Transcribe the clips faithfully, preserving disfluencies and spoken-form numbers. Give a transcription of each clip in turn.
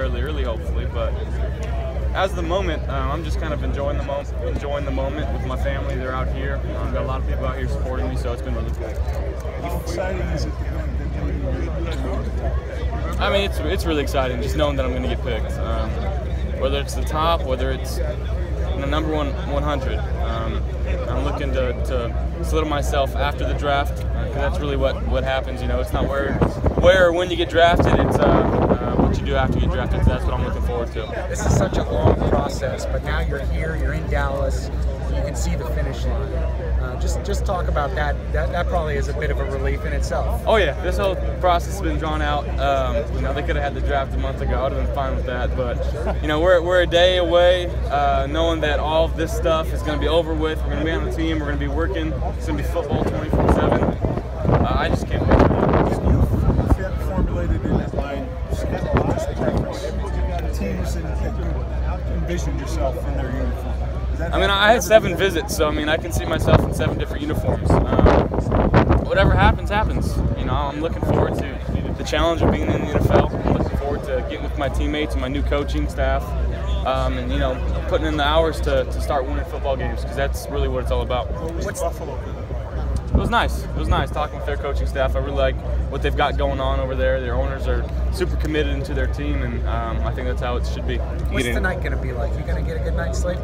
fairly early, hopefully. But as the moment, uh, I'm just kind of enjoying the moment, enjoying the moment with my family. They're out here. I've got a lot of people out here supporting me, so it's been really cool. How exciting is it? I mean, it's it's really exciting just knowing that I'm going to get picked. Um, whether it's the top, whether it's the number one one hundred. Um, I'm looking to, to solidify myself after the draft, because uh, that's really what, what happens. You know, it's not where where or when you get drafted. It's uh, uh, what you do after you get drafted. So that's what I'm looking forward to. This is such a long process, but now you're here. You're in Dallas. You can see the finish line. Uh, just just talk about that. that. That probably is a bit of a relief in itself. Oh yeah, this whole process has been drawn out. Um, you know, they could have had the draft a month ago. I would have been fine with that. But you know, we're we're a day away, uh, knowing that all of this stuff is going to be over with. We're going to be on the team. We're going to be working. It's going to be football twenty-four seven. Uh, I just can't wait. You formulated in that line teams that you envisioned yourself in their uniform. I mean, I had seven visits, so I mean, I can see myself in seven different uniforms. Um, whatever happens, happens. You know, I'm looking forward to the challenge of being in the N F L. I'm looking forward to getting with my teammates and my new coaching staff, um, and you know, putting in the hours to, to start winning football games, because that's really what it's all about. What's Buffalo? It was nice. It was nice talking with their coaching staff. I really like what they've got going on over there. Their owners are super committed into their team, and um, I think that's how it should be. What's the night going to be like? You going to get a good night's sleep?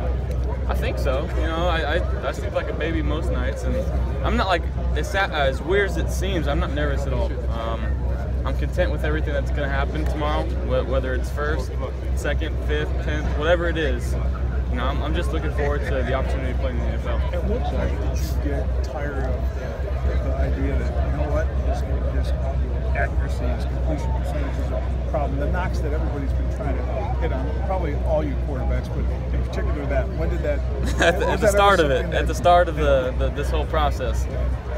I think so. You know, I, I I sleep like a baby most nights, and I'm not like it's that, uh, as weird as it seems. I'm not nervous at all. Um, I'm content with everything that's going to happen tomorrow, wh whether it's first, second, fifth, tenth, whatever it is. You know, I'm, I'm just looking forward to the opportunity to play in the N F L. At what point did you get tired of the, the idea that, you know what, this, this accuracy, this completion percentage is a problem, the knocks that everybody's been trying to hit on, probably all you quarterbacks, but in particular that, when did that... at the, at the start of it, at the start of the, the this whole process.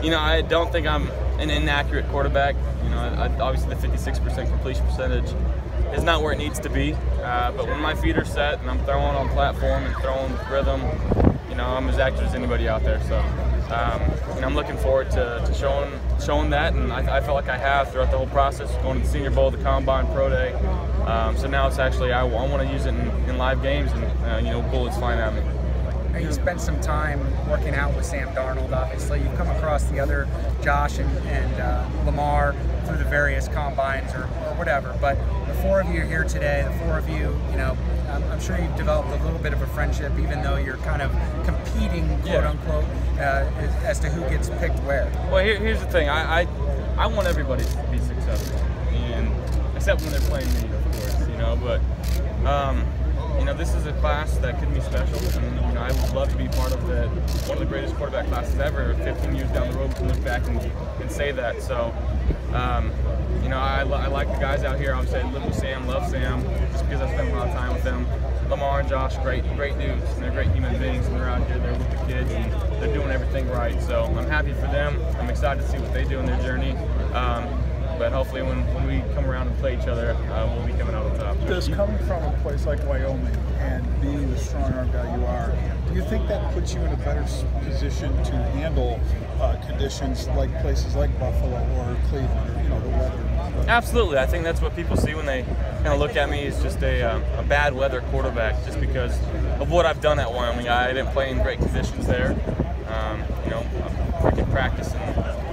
You know, I don't think I'm an inaccurate quarterback. You know, I, I, obviously the fifty-six percent completion percentage is not where it needs to be, uh, but when my feet are set and I'm throwing on platform and throwing rhythm, you know, I'm as accurate as anybody out there, so... Um, and I'm looking forward to, to showing showing that, and I, I felt like I have throughout the whole process, going to the Senior Bowl, the Combine, Pro Day. Um, so now it's actually, I, I want to use it in, in live games, and uh, you know, bullets flying at me. And you spent some time working out with Sam Darnold, obviously. You've come across the other Josh and, and uh, Lamar through the various Combines or, or whatever, but the four of you are here today, the four of you, you know, I'm, I'm sure you've developed a little bit of a friendship, even though you're kind of competing, quote-unquote, yeah. uh, as, as to who gets picked where. Well, here, here's the thing. I, I I want everybody to be successful, and except when they're playing me, of course, you know, but, um, you know, this is a class that could be special, and you know, I would love to be part of the, one of the greatest quarterback classes ever. fifteen years down the road, we can look back and, and say that, so... Um, you know, I, I like the guys out here. Obviously, I live with Sam, love Sam, just because I spend a lot of time with them. Lamar and Josh, great, great dudes. And they're great human beings, and they're out here. They're with the kids, and they're doing everything right. So I'm happy for them. I'm excited to see what they do in their journey. Um, but hopefully, when, when we come around and play each other, uh, we'll be coming out on top. Just coming from a place like Wyoming and being the strong arm guy you are, do you think that puts you in a better position to handle uh, conditions like places like Buffalo or Cleveland, or, you know, the weather? Absolutely. I think that's what people see when they kind of look at me as just a, um, a bad weather quarterback, just because of what I've done at Wyoming. I didn't play in great conditions there. Um, you know, I'm freaking practicing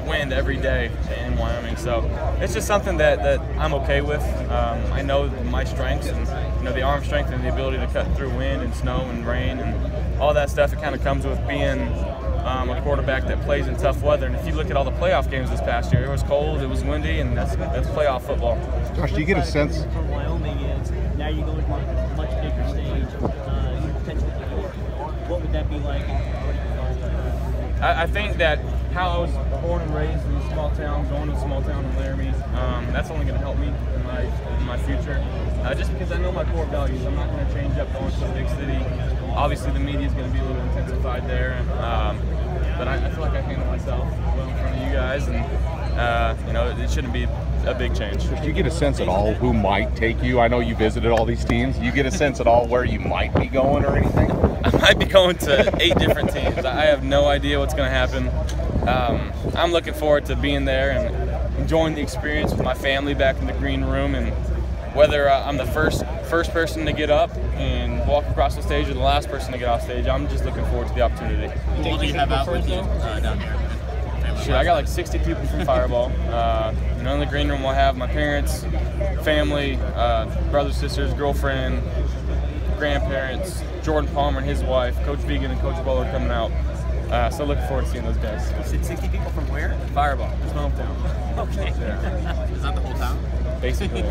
wind every day in Wyoming, so it's just something that, that I'm okay with. Um, I know my strengths, and you know, the arm strength and the ability to cut through wind and snow and rain and all that stuff. It kind of comes with being um, a quarterback that plays in tough weather. And if you look at all the playoff games this past year, it was cold, it was windy, and that's that's playoff football. Josh, do you get a sense from Wyoming is now you go to a much bigger stage, uh, you're potentially before. What would that be like? I, I think that how I was born and raised in a small town, going to a small town in Laramie, um, that's only going to help me in my, in my future. Uh, just because I know my core values, I'm not going to change up going to a big city. Obviously, the media is going to be a little intensified there, um, but I, I feel like I handle myself well in front of you guys, and uh, you know, it, it shouldn't be a big change. Do you get a sense at all who might take you? I know you visited all these teams. Do you get a sense at all where you might be going or anything? I might be going to eight different teams. I have no idea what's going to happen. Um, I'm looking forward to being there and enjoying the experience with my family back in the green room, and whether I'm the first first person to get up and walk across the stage or the last person to get off stage, I'm just looking forward to the opportunity. What will you have out with you uh, down here? Shoot, I got like sixty people from Fireball. Uh, you know, in the green room we'll have my parents, family, uh, brothers, sisters, girlfriend, grandparents, Jordan Palmer and his wife, Coach Vegan and Coach Ball are coming out. Uh, so looking forward to seeing those guys. You said sixty people from where? Fireball. It's my hometown. Okay. Yeah. Is that the whole town? Basically.